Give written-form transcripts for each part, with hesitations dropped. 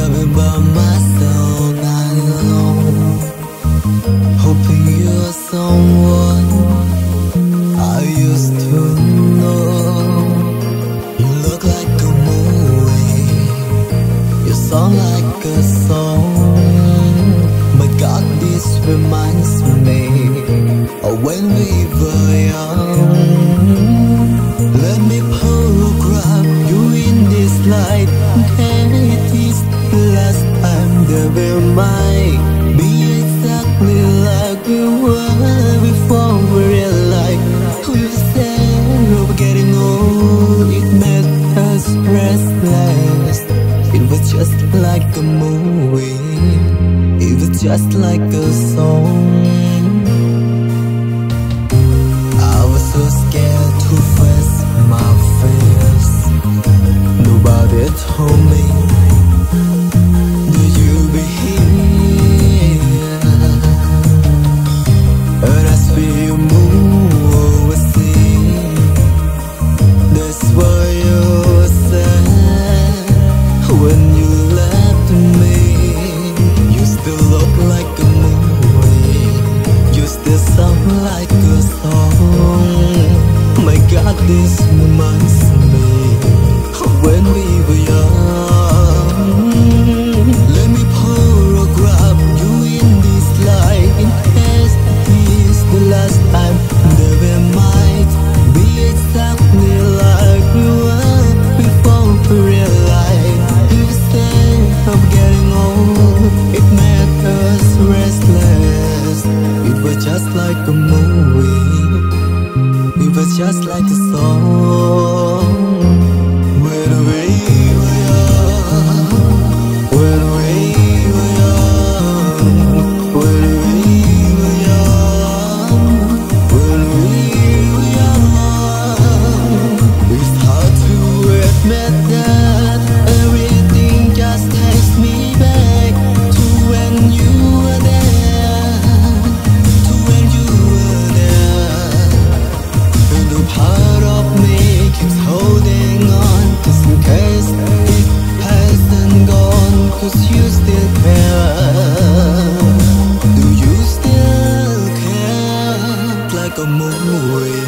stubborn by myself, not alone. Hoping you're someone I used to know. You look like a movie, you sound like a song. My God, this reminds me of when we were young. Let me photograph you in this light. Be exactly like we were before we realized we were getting old. It made us restless. It was just like a movie. It was just like a song. I was so scared to face my fears. Nobody told me. Like a song. My God, this reminds me of when we were young. Let me photograph you in this light. In case this is the last time that we might be exactly like we were before we realized. You said I'm getting old. It made us restless. It was just like a movie, it was just like a song. When we were young, when we were young, when we were young, when we were young, it's hard to admit that everything just takes me back to when you were there. Part of me keeps holding on, just in case it hasn't gone, 'cause you still care. Do you still care? Like a movie,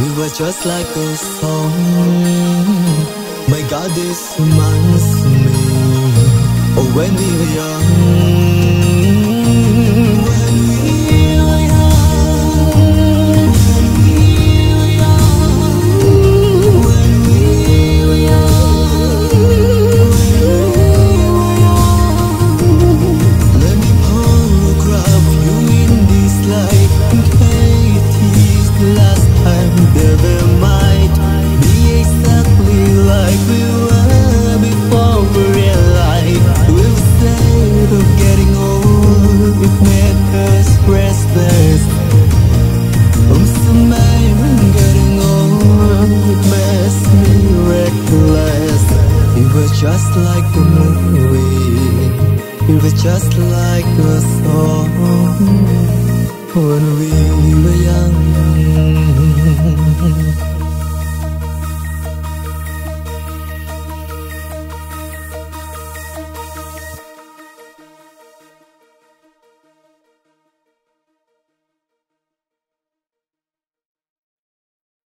we were just like a song. My God, this reminds me of when we were young. Just like a movie, it was just like a song when we were young.